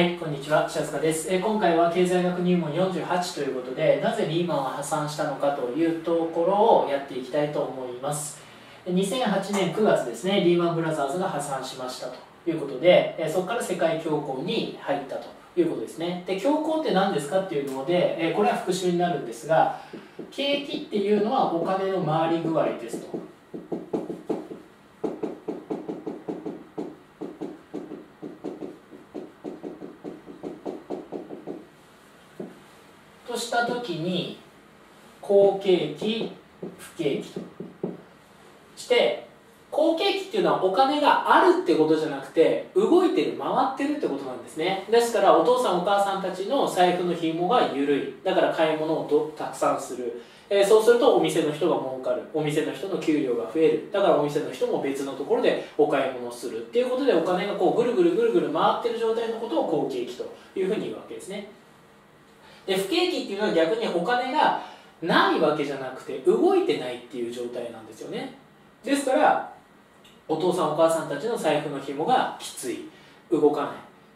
はい、こんにちは、白塚です。今回は経済学入門48ということで、なぜリーマンは破産したのかというところをやっていきたいと思います。2008年9月ですね、リーマンブラザーズが破産しましたということで、そこから世界恐慌に入ったということですね。で、恐慌って何ですかっていうので、これは復習になるんですが、景気っていうのはお金の回り具合ですと。とした時に好景気、不景気として、好景気っていうのはお金があるってことじゃなくて動いてる、回ってるってことなんですね。ですからお父さんお母さんたちの財布の紐が緩い、だから買い物をたくさんする、そうするとお店の人が儲かる、お店の人の給料が増える、だからお店の人も別のところでお買い物をするっていうことで、お金がこうぐるぐるぐるぐる回ってる状態のことを好景気というふうに言うわけですね。で、不景気っていうのは逆にお金がないわけじゃなくて動いてないっていう状態なんですよね。ですからお父さんお母さんたちの財布の紐がきつい、動かない、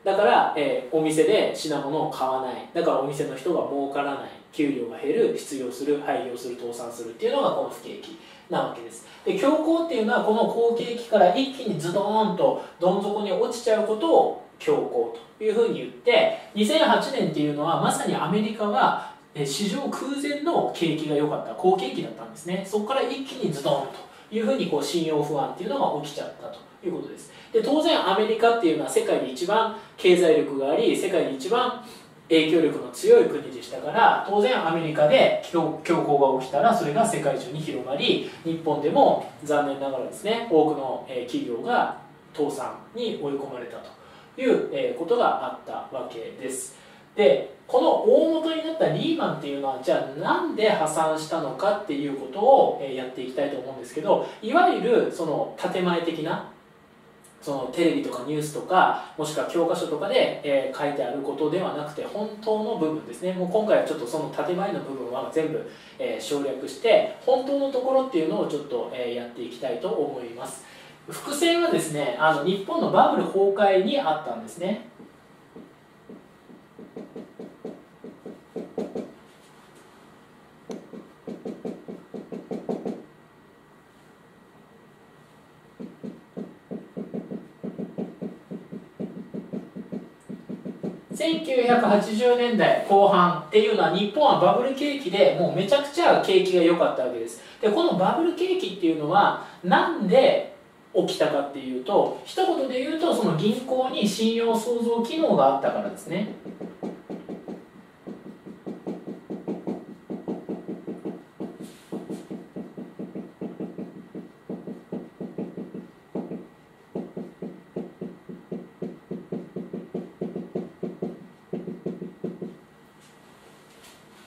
だから、お店で品物を買わない、だからお店の人が儲からない、給料が減る、失業する、廃業する、倒産するっていうのがこの不景気なわけです。で、恐慌っていうのはこの好景気から一気にズドーンとどん底に落ちちゃうことを恐慌というふうに言って、2008年っていうのはまさにアメリカは史上空前の景気が良かった、好景気だったんですね。そこから一気にズドンというふうにこう信用不安っていうのが起きちゃったということです。で、当然アメリカっていうのは世界で一番経済力があり、世界で一番影響力の強い国でしたから、当然アメリカで恐慌が起きたらそれが世界中に広がり、日本でも残念ながらですね、多くの企業が倒産に追い込まれたということがあったわけです。で、この大元になったリーマンっていうのはじゃあなんで破産したのかっていうことをやっていきたいと思うんですけど、いわゆるその建前的なそのテレビとかニュースとか、もしくは教科書とかで、書いてあることではなくて本当の部分ですね。もう今回はちょっとその建前の部分は全部、省略して本当のところっていうのをちょっと、やっていきたいと思います。伏線はですね、日本のバブル崩壊にあったんですね。1980年代後半っていうのは日本はバブル景気でもうめちゃくちゃ景気が良かったわけです。で、このバブル景気っていうのはなんで起きたかっていうと、一言で言うとその銀行に信用創造機能があったからですね。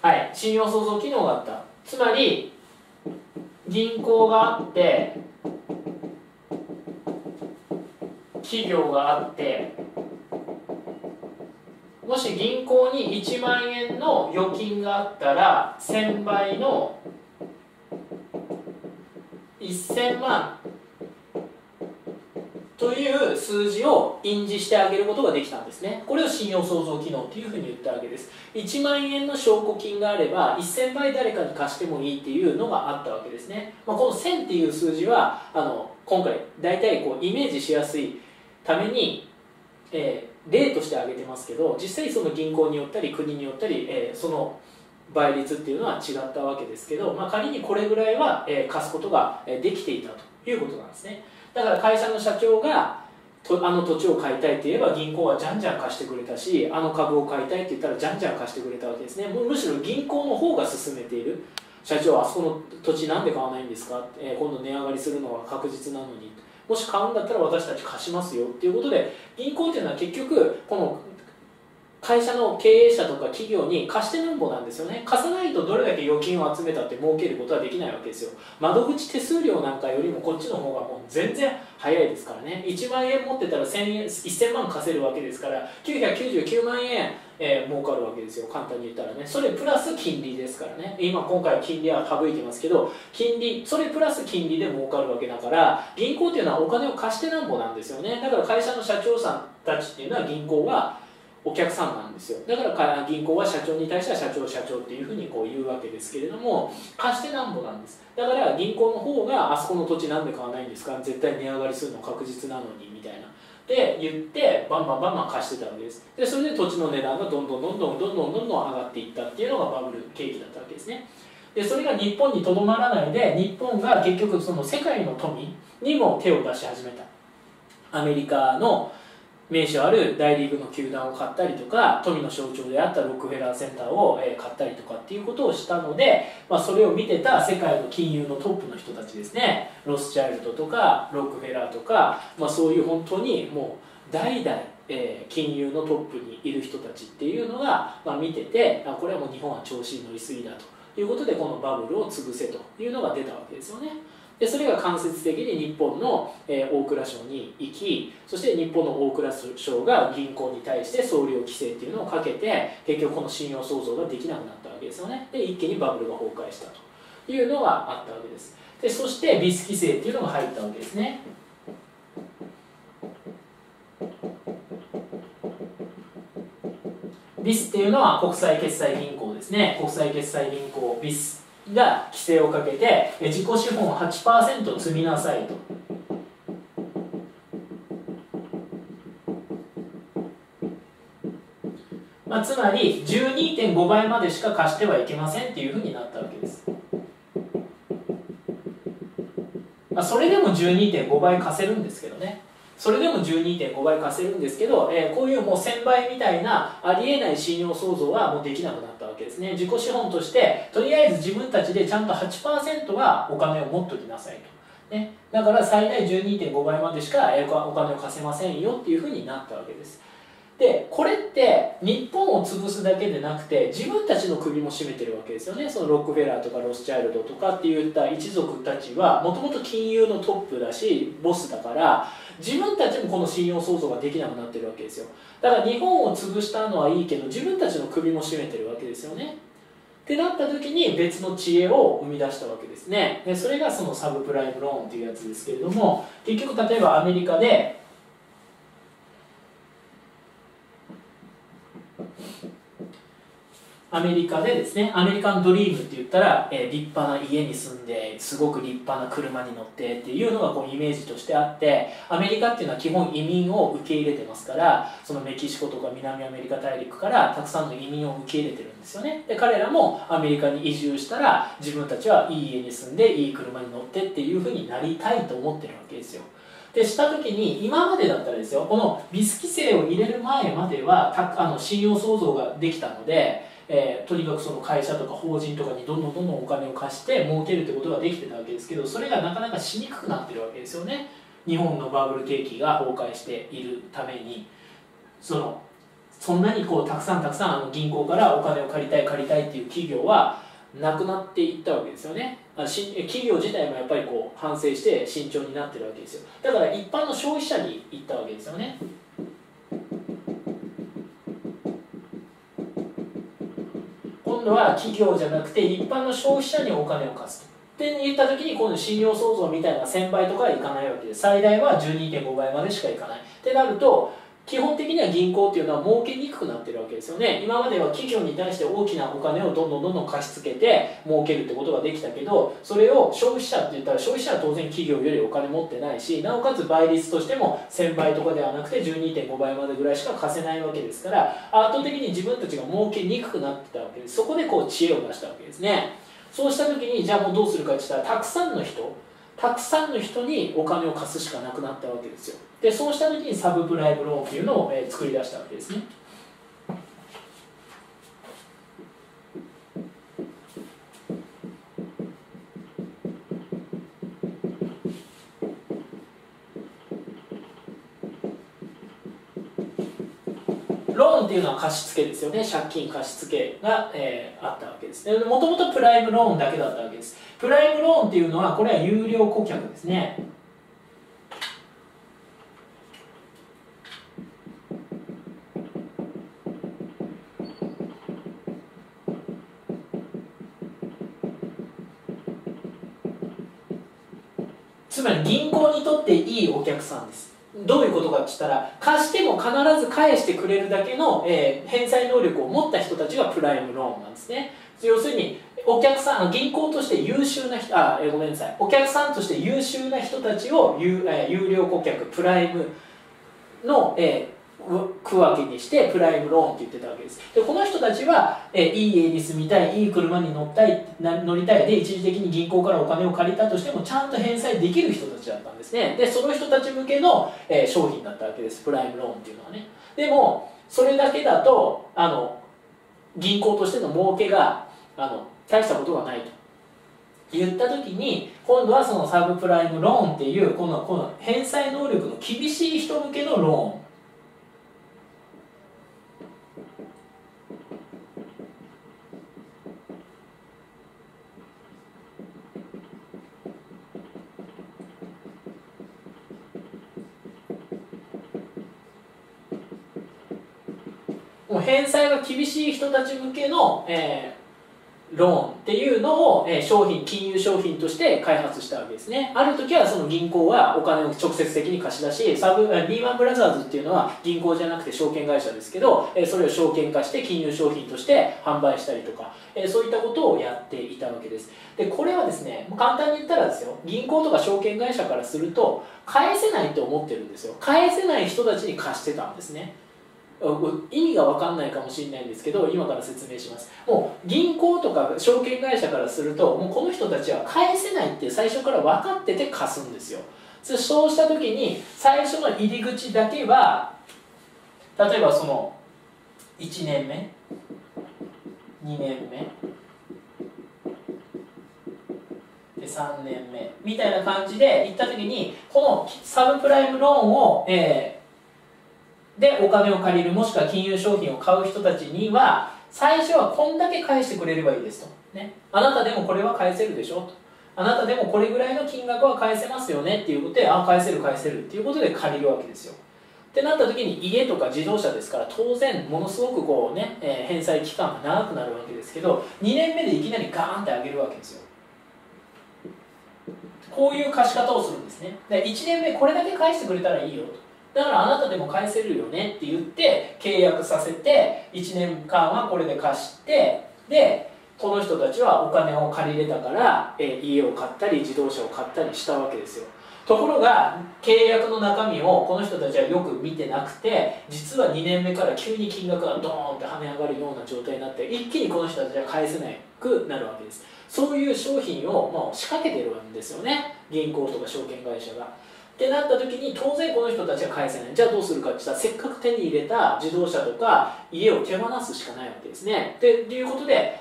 はい、信用創造機能があった。つまり銀行があって企業があって、もし銀行に1万円の預金があったら1000倍の1000万という数字を印字してあげることができたんですね。これを信用創造機能というふうに言ったわけです。1万円の証拠金があれば1000倍誰かに貸してもいいっていうのがあったわけですね。この1000っていう数字は今回大体こうイメージしやすいために、例として挙げてますけど、実際その銀行によったり国によったり、その倍率っていうのは違ったわけですけど、仮にこれぐらいは、貸すことができていたということなんですね。だから会社の社長が土地を買いたいって言えば銀行はじゃんじゃん貸してくれたし、株を買いたいって言ったらじゃんじゃん貸してくれたわけですね。もうむしろ銀行の方が進めている。社長、あそこの土地なんで買わないんですか、今度値上がりするのは確実なのに、もし買うんだったら私たち貸しますよっていうことで、銀行っていうのは結局この会社の経営者とか企業に貸してなんぼなんですよね。貸さないとどれだけ預金を集めたって儲けることはできないわけですよ。窓口手数料なんかよりもこっちの方がもう全然早いですからね。1万円持ってたら1000万貸せるわけですから999万円儲かるわけですよ、簡単に言ったらね。それプラス金利ですからね。今回金利は省いてますけど、金利、それプラス金利で儲かるわけだから、銀行っていうのはお金を貸してなんぼなんですよね。だから会社の社長さんたちっていうのは銀行はお客様なんですよ。だから銀行は社長に対しては社長社長っていうふうにこう言うわけですけれども、貸してなんぼなんです。だから銀行の方があそこの土地なんで買わないんですか、絶対値上がりするの確実なのにみたいなで言ってバンバンバンバン貸してたわけです。でそれで土地の値段がどんどん上がっていったっていうのがバブル景気だったわけですね。でそれが日本にとどまらないで、日本が結局その世界の富にも手を出し始めた。アメリカの名所ある大リーグの球団を買ったりとか、富の象徴であったロックフェラーセンターを買ったりとかっていうことをしたので、まあ、それを見てた世界の金融のトップの人たちですね、ロスチャイルドとかロックフェラーとか、まあ、そういう本当にもう代々金融のトップにいる人たちっていうのが、まあ、見てて、これはもう日本は調子に乗りすぎだということで、このバブルを潰せというのが出たわけですよね。でそれが間接的に日本の大蔵省に行き、そして日本の大蔵省が銀行に対して総量規制っていうのをかけて、結局この信用創造ができなくなったわけですよね。で一気にバブルが崩壊したというのがあったわけです。でそしてビス規制っていうのが入ったわけですね。ビスっていうのは国際決済銀行ですね。国際決済銀行ビスが規制をかけて、自己資本 8% 積みなさいと。まあ、つまり 12.5 倍までしか貸してはいけませんっていうふうになったわけです。まあ、それでも 12.5 倍貸せるんですけどね。それでも 12.5 倍貸せるんですけど、こういうもう1000倍みたいなありえない信用創造はもうできなくなったわけですね。自己資本としてとりあえず自分たちでちゃんと 8% はお金を持っときなさいと、ね、だから最大 12.5 倍までしかお金を貸せませんよっていうふうになったわけです。でこれって日本を潰すだけでなくて自分たちの首も絞めてるわけですよね。そのロックフェラーとかロスチャイルドとかっていった一族たちはもともと金融のトップだしボスだから、自分たちもこの信用創造ができなくなってるわけですよ。だから日本を潰したのはいいけど自分たちの首も絞めてるわけですよね。ってなった時に別の知恵を生み出したわけですね。でそれがそのサブプライムローンっていうやつですけれども、結局例えばアメリカでですね、アメリカンドリームって言ったら、立派な家に住んですごく立派な車に乗ってっていうのがこうイメージとしてあって、アメリカっていうのは基本移民を受け入れてますから、そのメキシコとか南アメリカ大陸からたくさんの移民を受け入れてるんですよね。で彼らもアメリカに移住したら自分たちはいい家に住んでいい車に乗ってっていうふうになりたいと思ってるわけですよ。でした時に今までだったらですよ、このビス規制を入れる前までは信用創造ができたので。とにかくその会社とか法人とかにどんどんお金を貸して儲けるってことができてたわけですけど、それがなかなかしにくくなってるわけですよね。日本のバブル景気が崩壊しているためにそんなにこうたくさん銀行からお金を借りたいっていう企業はなくなっていったわけですよね。企業自体もやっぱりこう反省して慎重になってるわけですよ。だから一般の消費者に行ったわけですよね。は企業じゃなくて一般の消費者にお金を貸すとって言った時に、今度信用創造みたいな1000倍とかはいかないわけで、最大は 12.5 倍までしかいかないってなると、基本的には銀行っていうのは儲けにくくなってるわけですよね。今までは企業に対して大きなお金をどんどん貸し付けて儲けるってことができたけど、それを消費者って言ったら消費者は当然企業よりお金持ってないし、なおかつ倍率としても1000倍とかではなくて 12.5 倍までぐらいしか貸せないわけですから、圧倒的に自分たちが儲けにくくなってたわけです。そこでこう知恵を出したわけですね。そうした時にじゃあもうどうするかって言ったら、たくさんの人にお金を貸すしかなくなったわけですよ。でそうした時にサブプライムローンっていうのを作り出したわけですね。ローンっていうのは貸付ですよね。借金貸付が、あったわけです。もともとプライムローンだけだったわけです。プライムローンっていうのはこれは有料顧客ですね。つまり銀行にとっていいお客さんです。どういうことかって言ったら、貸しても必ず返してくれるだけの、返済能力を持った人たちがプライムローンなんですね。要するにお客さん、銀行として優秀な人、ごめんなさい、お客さんとして優秀な人たちを 有料顧客プライムの、区分けにしてプライムローンって言ってたわけです。でこの人たちは、いい家に住みたい、いい車に乗りたいで、一時的に銀行からお金を借りたとしてもちゃんと返済できる人たちだったんですね。でその人たち向けの、商品だったわけです、プライムローンっていうのはね。でもそれだけだと銀行としての儲けが大したことがないと言った時に、今度はそのサブプライムローンっていうこの返済能力の厳しい人向けのローンもう返済が厳しい人たち向けの、ローンっていうのを、金融商品として開発したわけですね。ある時はその銀行はお金を直接的に貸し出し、リーマンブラザーズっていうのは銀行じゃなくて証券会社ですけど、それを証券化して金融商品として販売したりとか、そういったことをやっていたわけです。でこれはですね、簡単に言ったらですよ、銀行とか証券会社からすると返せないと思ってるんですよ。返せない人たちに貸してたんですね。意味が分かんないかもしれないんですけど、今から説明します。もう銀行とか証券会社からすると、もうこの人たちは返せないって最初から分かってて貸すんですよ。そうした時に最初の入り口だけは、例えばその1年目2年目で3年目みたいな感じで行った時に、このサブプライムローンをでお金を借りる、もしくは金融商品を買う人たちには最初はこんだけ返してくれればいいですと、ね、あなたでもこれは返せるでしょと、あなたでもこれぐらいの金額は返せますよねっていうことで、あ、返せる返せるっていうことで借りるわけですよ。ってなった時に家とか自動車ですから、当然ものすごくこうね、返済期間が長くなるわけですけど、2年目でいきなりガーンって上げるわけですよ。こういう貸し方をするんですね。で1年目これだけ返してくれたらいいよと、だからあなたでも返せるよねって言って契約させて、1年間はこれで貸して、でこの人たちはお金を借りれたから家を買ったり自動車を買ったりしたわけですよ。ところが契約の中身をこの人たちはよく見てなくて、実は2年目から急に金額がドーンって跳ね上がるような状態になって、一気にこの人たちは返せなくなるわけです。そういう商品をもう仕掛けてるんですよね、銀行とか証券会社が。ってなった時に当然この人たちは返せない。じゃあどうするかって言ったら、せっかく手に入れた自動車とか家を手放すしかないわけですね。ということで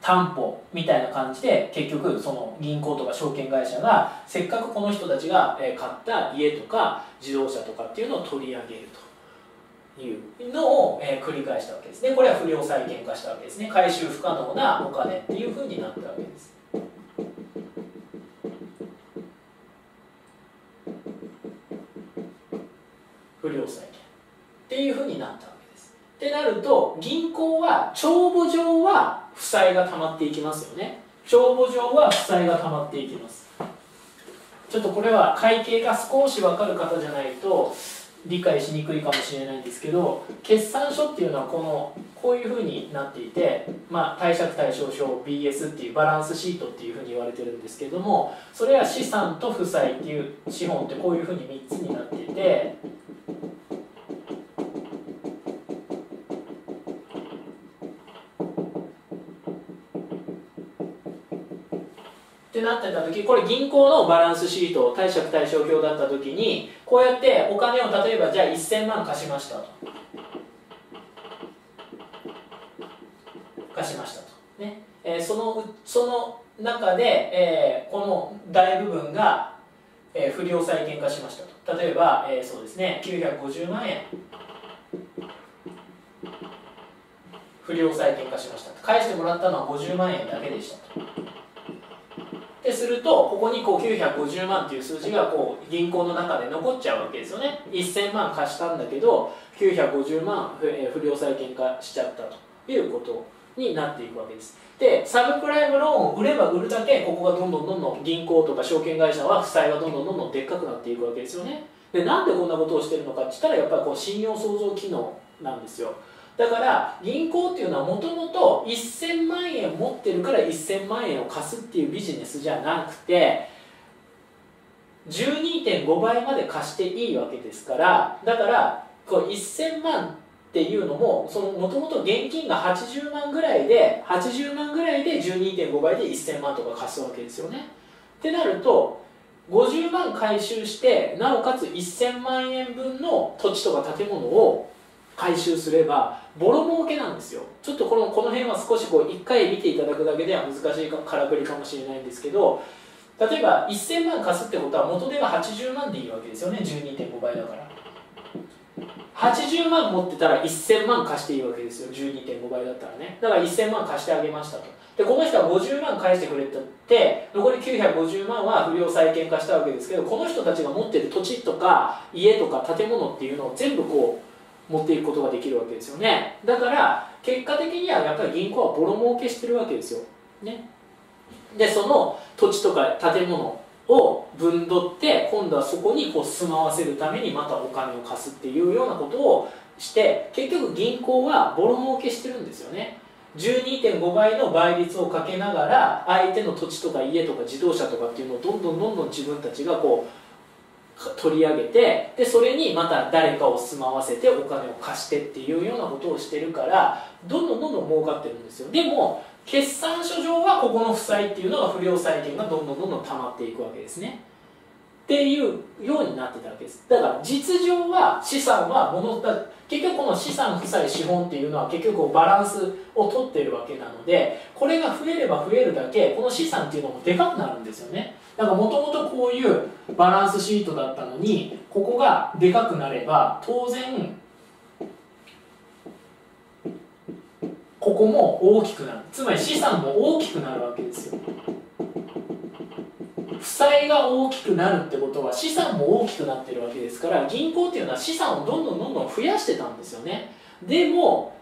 担保みたいな感じで、結局その銀行とか証券会社がせっかくこの人たちが買った家とか自動車とかっていうのを取り上げるというのを繰り返したわけですね。これは不良債権化したわけですね。回収不可能なお金っていうふうになったわけです。不良債権っていうふうになったわけです。ってなると銀行は帳簿上は負債がたまっていきますよね。帳簿上は負債がたまっていきます。ちょっとこれは会計が少し分かる方じゃないと理解しにくいかもしれないんですけど、決算書っていうのはこういうふうになっていて、貸借対照表 BS っていうバランスシートっていうふうに言われてるんですけども、それは資産と負債っていう資本ってこういうふうに3つになっていて、ってなってた時、これ銀行のバランスシート、貸借対照表だった時に、こうやってお金を例えばじゃあ1000万貸しましたと、貸しましたと、ね、その中で、この大部分が、不良債権化しましたと。例えば、そうですね、950万円不良債権化しましたと。返してもらったのは50万円だけでしたと。でするとここに950万という数字が銀行の中で残っちゃうわけですよね。1000万貸したんだけど950万不良債権化しちゃったということになっていくわけです。でサブプライムローンを売れば売るだけここがどんどん銀行とか証券会社は負債がどんどんでっかくなっていくわけですよね。でなんでこんなことをしてるのかって言ったらやっぱりこう信用創造機能なんですよ。だから銀行っていうのはもともと1000万円持ってるから1000万円を貸すっていうビジネスじゃなくて 12.5 倍まで貸していいわけですから、だからこう1000万っていうのももともと現金が80万ぐらいで 12.5 倍で1000万とか貸すわけですよね。ってなると50万回収してなおかつ1000万円分の土地とか建物を回収すればボロ儲けなんですよ。ちょっとこの辺は少しこう1回見ていただくだけでは難しいからくりかもしれないんですけど、例えば1000万貸すってことは元手が80万でいいわけですよね。 12.5 倍だから80万持ってたら1000万貸していいわけですよ。 12.5 倍だったらね。だから1000万貸してあげましたと。でこの人は50万返してくれたって残り950万は不良債権化したわけですけど、この人たちが持ってる土地とか家とか建物っていうのを全部こう持っていくことができるわけですよね。だから結果的にはやっぱり銀行はボロ儲けしてるわけですよ、ね、でその土地とか建物を分取って今度はそこにこう住まわせるためにまたお金を貸すっていうようなことをして結局銀行はボロ儲けしてるんですよね。 12.5 倍の倍率をかけながら相手の土地とか家とか自動車とかっていうのをどんどん自分たちがこう取り上げて、でそれにまた誰かを住まわせてお金を貸してっていうようなことをしてるからどんどん儲かってるんですよ。でも決算書上はここの負債っていうのが不良債権がどんどん溜まっていくわけですねっていうようになってたわけです。だから実情は資産は結局この資産負債資本っていうのは結局バランスを取ってるわけなので、これが増えれば増えるだけこの資産っていうのもでかくなるんですよね。だからもともとこういうバランスシートだったのにここがでかくなれば当然ここも大きくなる。つまり資産も大きくなるわけですよ。負債が大きくなるってことは資産も大きくなってるわけですから、銀行っていうのは資産をどんどん増やしてたんですよね。でも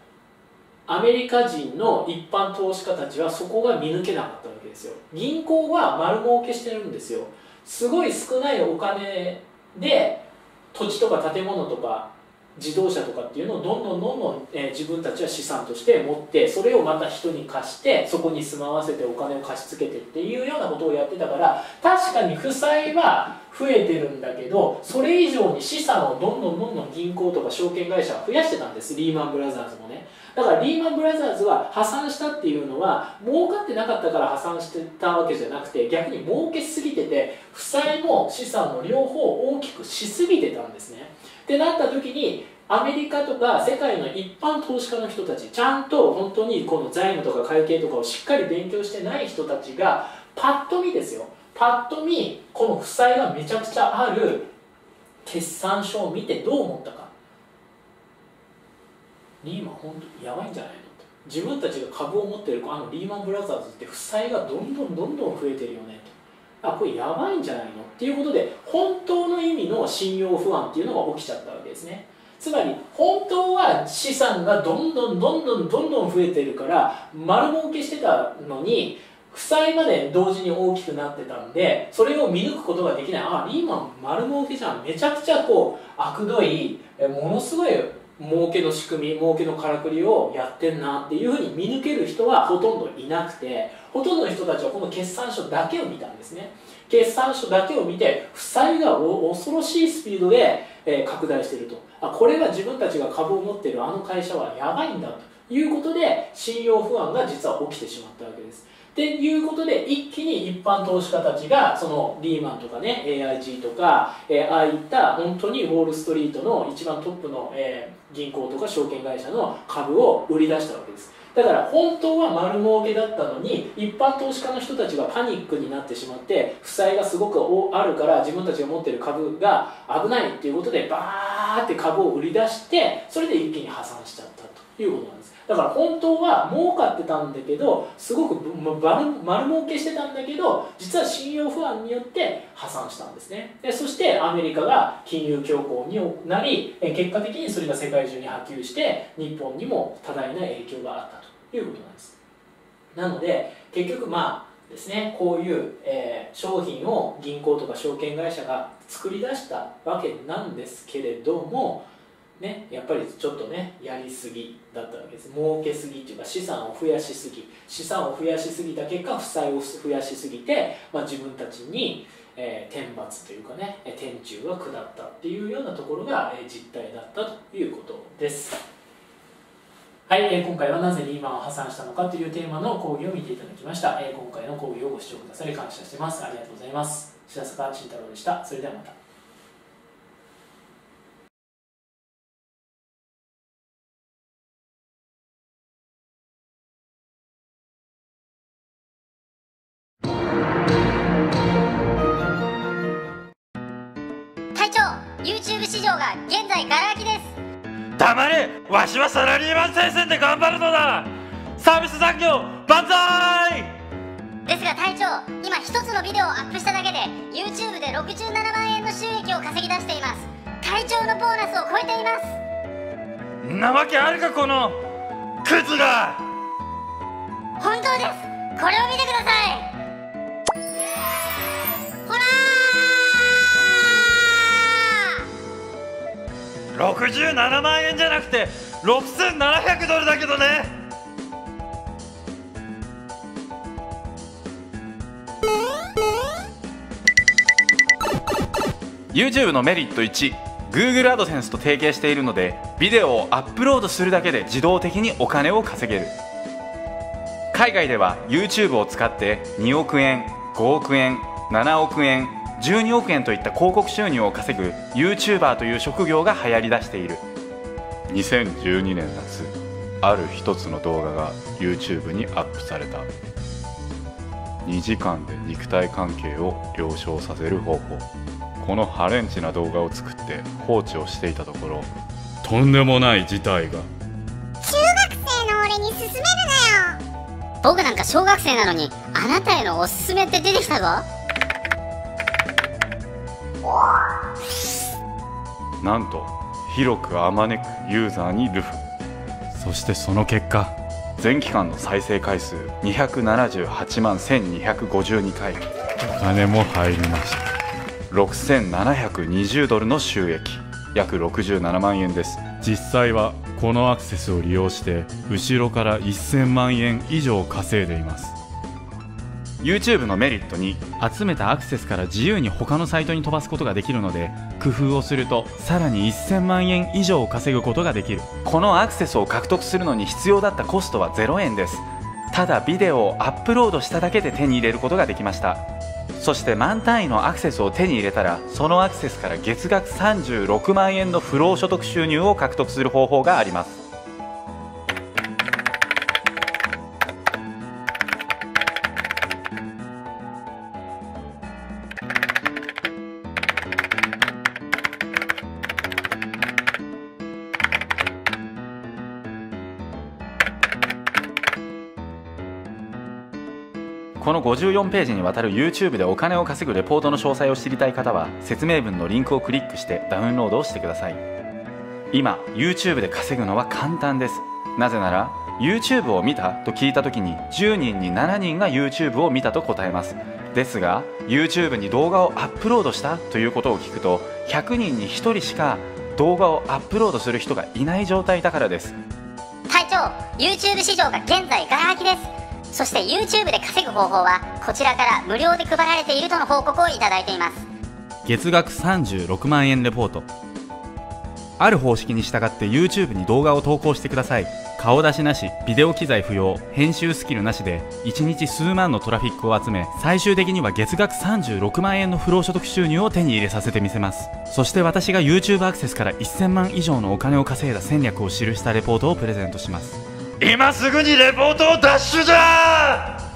アメリカ人の一般投資家たちはそこが見抜けなかったわけですよ。銀行は丸儲けしてるんですよ。すごい少ないお金で土地とか建物とか自動車とかっていうのをどんどん自分たちは資産として持って、それをまた人に貸してそこに住まわせてお金を貸し付けてっていうようなことをやってたから、確かに負債は増えてるんだけどそれ以上に資産をどんどん銀行とか証券会社は増やしてたんです。リーマンブラザーズもね。だからリーマンブラザーズは破産したっていうのは儲かってなかったから破産してたわけじゃなくて、逆に儲けすぎてて負債も資産も両方大きくしすぎてたんですね。ってなった時にアメリカとか世界の一般投資家の人たち、ちゃんと本当にこの財務とか会計とかをしっかり勉強してない人たちがパッと見ですよ、パッと見この負債がめちゃくちゃある決算書を見てどう思ったか、リーマン本当にやばいんじゃないのと、自分たちが株を持ってるあのリーマンブラザーズって負債がどんどん増えてるよねと、あこれやばいんじゃないのっていうことで本当の意味の信用不安っていうのが起きちゃったわけですね。つまり本当は資産がどんどん増えてるから丸儲けしてたのに負債まで同時に大きくなってたんで、それを見抜くことができない。あリーマン丸儲けじゃん、めちゃくちゃこう悪どいものすごい儲けの仕組み、儲けのからくりをやってんなっていうふうに見抜ける人はほとんどいなくて、ほとんどの人たちはこの決算書だけを見たんですね。決算書だけを見て負債が恐ろしいスピードで拡大していると、あこれは自分たちが株を持っているあの会社はやばいんだということで信用不安が実は起きてしまったわけです。ということで一気に一般投資家たちがそのリーマンとかね AIG とか、ああいった本当にウォールストリートの一番トップの、銀行とか証券会社の株を売り出したわけです。だから本当は丸儲けだったのに一般投資家の人たちがパニックになってしまって負債がすごくあるから自分たちが持っている株が危ないっていうことでバーって株を売り出して、それで一気に破産しちゃったということなんです。だから本当は儲かってたんだけどすごく丸儲けしてたんだけど実は信用不安によって破産したんですね。でそしてアメリカが金融恐慌になり結果的にそれが世界中に波及して日本にも多大な影響があったということなんです。なので結局まあですね、こういう、商品を銀行とか証券会社が作り出したわけなんですけれども、ね、やっぱりちょっとねやりすぎだったわけです。儲けすぎというか資産を増やしすぎた結果負債を増やしすぎて、自分たちに、天罰というかね天誅が下ったっていうようなところが、実態だったということです。はい、今回はなぜリーマンを破産したのかというテーマの講義を見ていただきました。今回の講義をご視聴くださり感謝してます。ありがとうございます。白坂慎太郎でした。それではまた。YouTube 市場が現在ガラ空きです。黙れ、わしはサラリーマン戦線で頑張るのだ。サービス残業万歳ですが隊長、今一つのビデオをアップしただけで YouTube で67万円の収益を稼ぎ出しています。隊長のボーナスを超えています。んなわけあるかこのクズが。本当です、これを見てください。67万円じゃなくて$6,700だけどね。YouTube のメリット1、Google AdSense と提携しているのでビデオをアップロードするだけで自動的にお金を稼げる。海外では YouTube を使って2億円、5億円、7億円、12億円といった広告収入を稼ぐ YouTuber という職業が流行りだしている。2012年夏、ある一つの動画が YouTube にアップされた。2時間で肉体関係を了承させる方法。このハレンチな動画を作って放置をしていたところ、とんでもない事態が。中学生の俺に勧めるなよ。僕なんか小学生なのにあなたへのおすすめって出てきたぞ。なんと広くあまねくユーザーに流布。そしてその結果、全期間の再生回数278万1252回、お金も入りました。$6,720の収益、約67万円です。実際はこのアクセスを利用して後ろから1000万円以上稼いでいます。YouTube のメリット2、集めたアクセスから自由に他のサイトに飛ばすことができるので、工夫をするとさらに1000万円以上を稼ぐことができる。このアクセスを獲得するのに必要だったコストは0円です。ただビデオをアップロードしただけで手に入れることができました。そして万単位のアクセスを手に入れたら、そのアクセスから月額36万円の不労所得収入を獲得する方法があります。この54ページにわたる YouTube でお金を稼ぐレポートの詳細を知りたい方は、説明文のリンクをクリックしてダウンロードをしてください。今 YouTube で稼ぐのは簡単です。なぜなら YouTube を見たと聞いた時に10人に7人が YouTube を見たと答えます。ですが YouTube に動画をアップロードしたということを聞くと、100人に1人しか動画をアップロードする人がいない状態だからです。隊長、 YouTube 市場が現在ガラ空きです。そして YouTube で稼ぐ方法はこちらから無料で配られているとの報告をいただいています。月額36万円レポート。ある方式に従って YouTube に動画を投稿してください。顔出しなし、ビデオ機材不要、編集スキルなしで1日数万のトラフィックを集め、最終的には月額36万円の不労所得収入を手に入れさせてみせます。そして私が YouTube アクセスから1000万以上のお金を稼いだ戦略を記したレポートをプレゼントします。今すぐにレポートをダッシュじゃー！